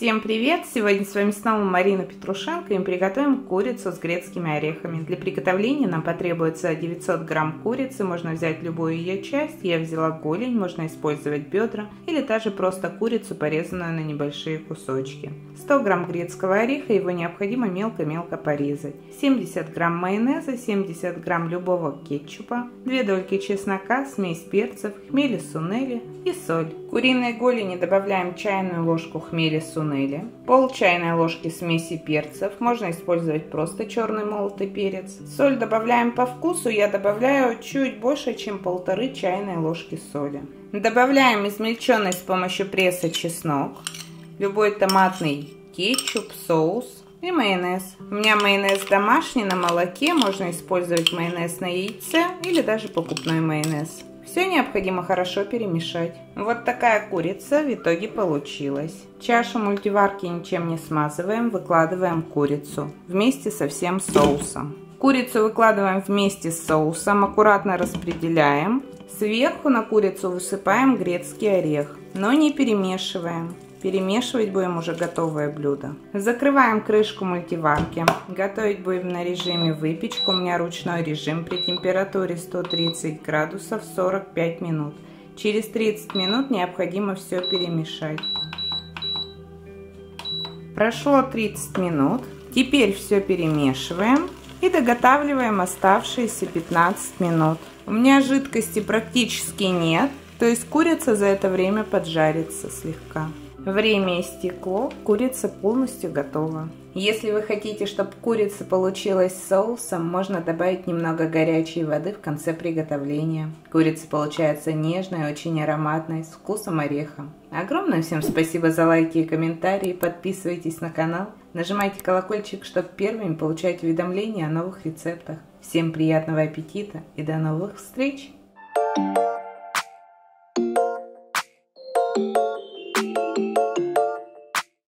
Всем привет! Сегодня с вами снова Марина Петрушенко, и мы приготовим курицу с грецкими орехами. Для приготовления нам потребуется 900 грамм курицы, можно взять любую ее часть, я взяла голень, можно использовать бедра, или даже просто курицу, порезанную на небольшие кусочки. 100 грамм грецкого ореха, его необходимо мелко-мелко порезать. 70 грамм майонеза, 70 грамм любого кетчупа, 2 дольки чеснока, смесь перцев, хмели-сунели и соль. К куриной голени добавляем чайную ложку хмели-сунели, пол чайной ложки смеси перцев, можно использовать просто черный молотый перец. Соль добавляем по вкусу, я добавляю чуть больше, чем 1,5 чайной ложки соли. Добавляем измельченный с помощью пресса чеснок, любой томатный кетчуп, соус и майонез. У меня майонез домашний на молоке, можно использовать майонез на яйце или даже покупной майонез. Все необходимо хорошо перемешать. Вот такая курица в итоге получилась. Чашу мультиварки ничем не смазываем, выкладываем курицу вместе со всем соусом. Курицу выкладываем вместе с соусом, аккуратно распределяем. Сверху на курицу высыпаем грецкий орех, но не перемешиваем. Перемешивать будем уже готовое блюдо. Закрываем крышку мультиварки. Готовить будем на режиме выпечка. У меня ручной режим при температуре 130 градусов 45 минут. Через 30 минут необходимо все перемешать. Прошло 30 минут. Теперь все перемешиваем и доготавливаем оставшиеся 15 минут. У меня жидкости практически нет, то есть курица за это время поджарится слегка. Время истекло, курица полностью готова. Если вы хотите, чтобы курица получилась с соусом, можно добавить немного горячей воды в конце приготовления. Курица получается нежной, очень ароматной, с вкусом ореха. Огромное всем спасибо за лайки и комментарии. Подписывайтесь на канал, нажимайте колокольчик, чтобы первыми получать уведомления о новых рецептах. Всем приятного аппетита и до новых встреч!